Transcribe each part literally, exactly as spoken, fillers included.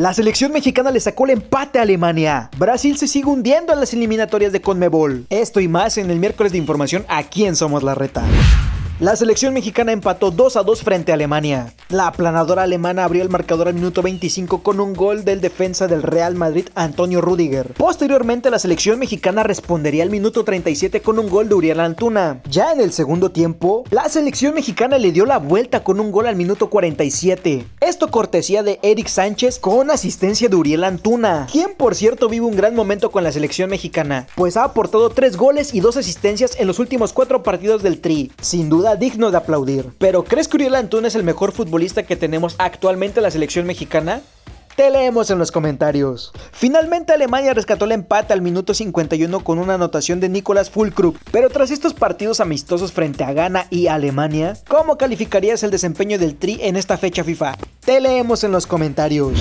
La selección mexicana le sacó el empate a Alemania. Brasil se sigue hundiendo en las eliminatorias de Conmebol. Esto y más en el miércoles de información aquí en Somos La Reta. La selección mexicana empató dos a dos frente a Alemania. La aplanadora alemana abrió el marcador al minuto veinticinco con un gol del defensa del Real Madrid, Antonio Rüdiger. Posteriormente, la selección mexicana respondería al minuto treinta y siete con un gol de Uriel Antuna. Ya en el segundo tiempo, la selección mexicana le dio la vuelta con un gol al minuto cuarenta y siete. Esto cortesía de Eric Sánchez con asistencia de Uriel Antuna, quien por cierto vive un gran momento con la selección mexicana, pues ha aportado tres goles y dos asistencias en los últimos cuatro partidos del Tri. Sin duda digno de aplaudir. ¿Pero crees que Uriel Antuna es el mejor futbolista que tenemos actualmente en la selección mexicana? Te leemos en los comentarios. Finalmente Alemania rescató el empate al minuto cincuenta y uno con una anotación de Nicolás Fulcrup. Pero tras estos partidos amistosos frente a Ghana y Alemania, ¿cómo calificarías el desempeño del Tri en esta fecha FIFA? Te leemos en los comentarios.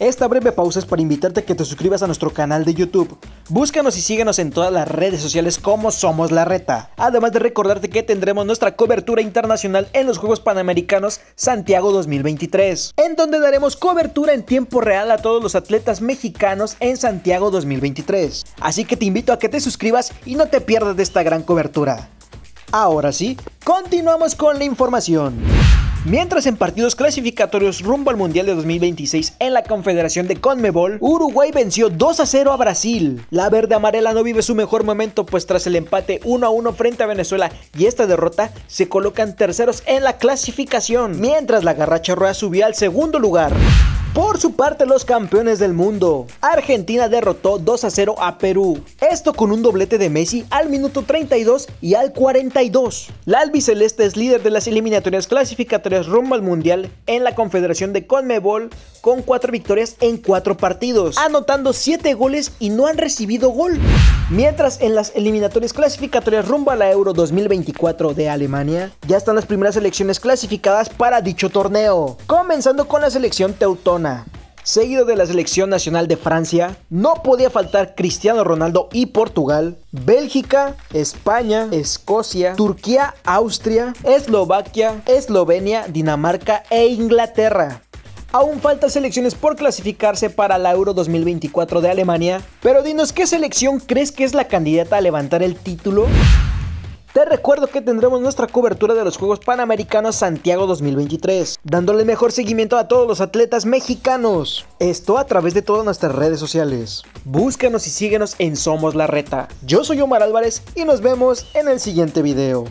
Esta breve pausa es para invitarte a que te suscribas a nuestro canal de YouTube. Búscanos y síguenos en todas las redes sociales como Somos La Reta. Además de recordarte que tendremos nuestra cobertura internacional en los Juegos Panamericanos Santiago dos mil veintitrés, en donde daremos cobertura en tiempo real a todos los atletas mexicanos en Santiago dos mil veintitrés. Así que te invito a que te suscribas y no te pierdas de esta gran cobertura. Ahora sí, continuamos con la información. Mientras en partidos clasificatorios rumbo al Mundial de dos mil veintiséis en la Confederación de Conmebol, Uruguay venció dos a cero a Brasil. La verde amarela no vive su mejor momento, pues tras el empate uno a uno frente a Venezuela y esta derrota, se colocan terceros en la clasificación, mientras la garracha roja subió al segundo lugar. Por su parte, los campeones del mundo, Argentina derrotó dos a cero a Perú. Esto con un doblete de Messi al minuto treinta y dos y al cuarenta y dos. La albiceleste es líder de las eliminatorias clasificatorias rumbo al Mundial en la Confederación de Conmebol con cuatro victorias en cuatro partidos, anotando siete goles y no han recibido gol. Mientras en las eliminatorias clasificatorias rumbo a la Euro dos mil veinticuatro de Alemania, ya están las primeras selecciones clasificadas para dicho torneo, comenzando con la selección teutona. Seguido de la selección nacional de Francia, no podía faltar Cristiano Ronaldo y Portugal, Bélgica, España, Escocia, Turquía, Austria, Eslovaquia, Eslovenia, Dinamarca e Inglaterra. Aún faltan selecciones por clasificarse para la Euro dos mil veinticuatro de Alemania, pero dinos, ¿qué selección crees que es la candidata a levantar el título? Te recuerdo que tendremos nuestra cobertura de los Juegos Panamericanos Santiago dos mil veintitrés, dándole mejor seguimiento a todos los atletas mexicanos. Esto a través de todas nuestras redes sociales. Búscanos y síguenos en Somos La Reta. Yo soy Omar Álvarez y nos vemos en el siguiente video.